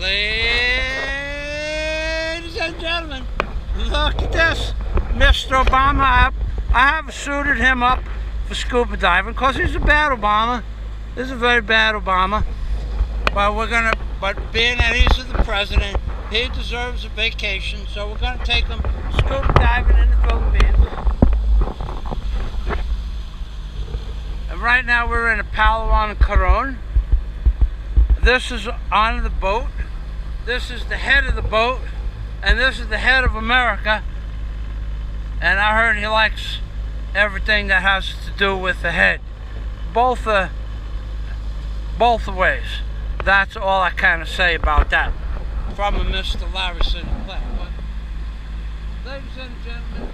Ladies and gentlemen, look at this. Mr. Obama, I have suited him up for scuba diving because he's a bad Obama. This is a very bad Obama. But we're gonna, but being that he's the president, he deserves a vacation, so we're gonna take him scuba diving in the Philippines. And right now we're in a Palawan and Coron. This is on the boat. This is the head of the boat, and this is the head of America. And I heard he likes everything that has to do with the head. Both ways. That's all I kind of say about that. From a Mr. Larison. Ladies and gentlemen,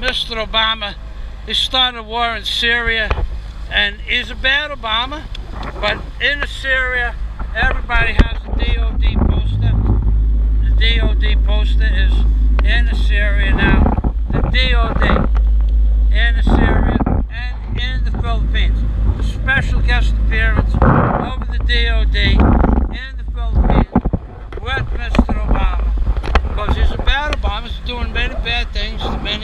Mr. Obama, he started a war in Syria, and he's a bad Obama, but in Syria, everybody has a DOD poster. The DOD poster is in Syria now. The DOD in Syria and in the Philippines. A special guest appearance of the DOD in the Philippines with Mr. Obama, because he's a bad Obama. He's doing many bad things to many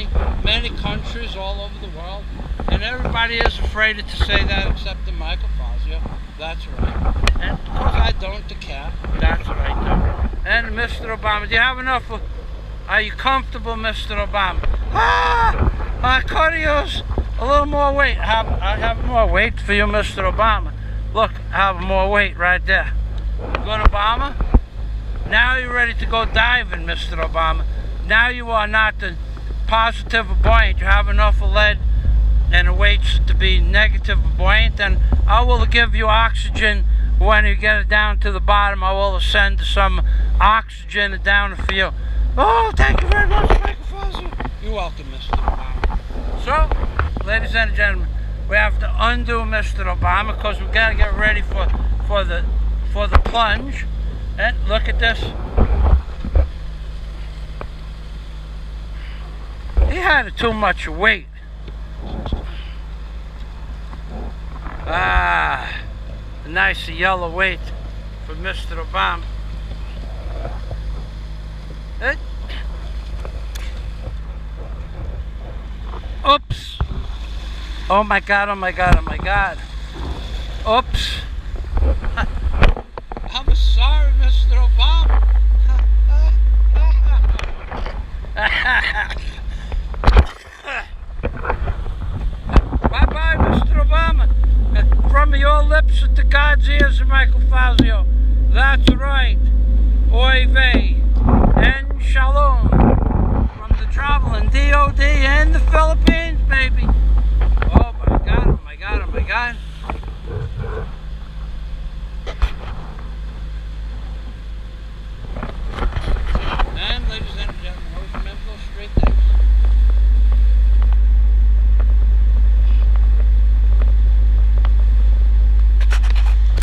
countries all over the world, and everybody is afraid to say that except the Michael Fazio. That's right. And because I don't care. That's right. And Mr. Obama, do you have enough of? Are you comfortable, Mr. Obama? I could use a little more weight. I have more weight for you, Mr. Obama. Look, I have more weight right there. Good, Obama. Now you're ready to go diving, Mr. Obama. Now you are not the positive or buoyant. You have enough of lead and the weights to be negative or buoyant. And I will give you oxygen when you get it down to the bottom. I will send some oxygen down for you. Oh, thank you very much, Michael Fazio. You're welcome, Mr. Obama. So, ladies and gentlemen, we have to undo Mr. Obama because we've got to get ready for the plunge. And look at this. He had too much weight. Ah, a nice yellow weight for Mr. Obama. Oops. Oh my God, oh my God, oh my God. Oops. I'm sorry, Mr. Obama. Bye-bye, Mr. Obama. From your lips to God's ears, Michael Fazio. That's right. Oy vey. And shalom. From the Traveling DOD in the Philippines, baby.